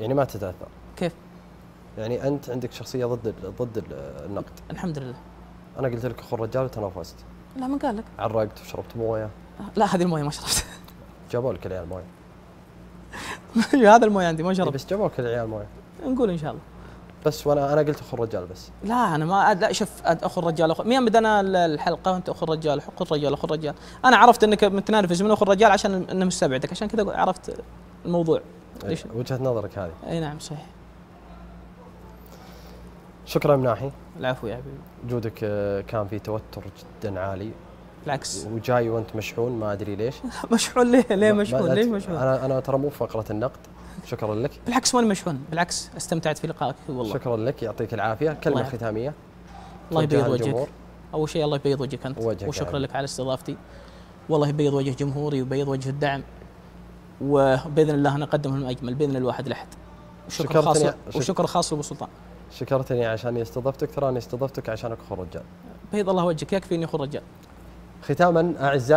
يعني ما تتاثر. كيف؟ يعني انت عندك شخصيه ضد النقد. الحمد لله. انا قلت لك اخو الرجال وتنافست. لا من قال لك؟ عرقت وشربت مويه. لا هذه المويه ما شربت. جابوا لك العيال مويه. هذا المويه عندي ما شربت. بس جابوا لك العيال مويه. نقول ان شاء الله. بس وانا قلت اخو الرجال بس. لا انا ما لا شوف اخو الرجال مين بدنا الحلقه وانت اخو الرجال اخو الرجال اخو الرجال. انا عرفت انك متنرفز من اخو الرجال عشان انه مستبعدك عشان كذا عرفت الموضوع. ليش؟ وجهة نظرك هذه. اي نعم صحيح. شكرا مناحي. العفو يا حبيبي. وجودك كان في توتر جدا عالي. بالعكس. وجاي وانت مشحون ما ادري ليش. مشحون ليه؟ ليه مشحون؟ ليش مشحون؟ انا ترى مو فقرة النقد. شكرا لك. بالعكس ماني مشحون، بالعكس استمتعت في لقائك والله. شكرا لك يعطيك العافية، كلمة ختامية. الله يبيض وجهك. أول شيء الله يبيض وجهك أنت. وشكرا لك على استضافتي. والله يبيض وجه جمهوري ويبيض وجه الدعم. وباذن الله نقدم لهم اجمل باذن الواحد الاحد. شكر خاص وشكر خاص لابو سلطان. شكرتني عشان استضفتك، تراني استضفتك عشانك اخو الرجال. بيض الله وجهك يكفي اني اخو الرجال. ختاما اعزائي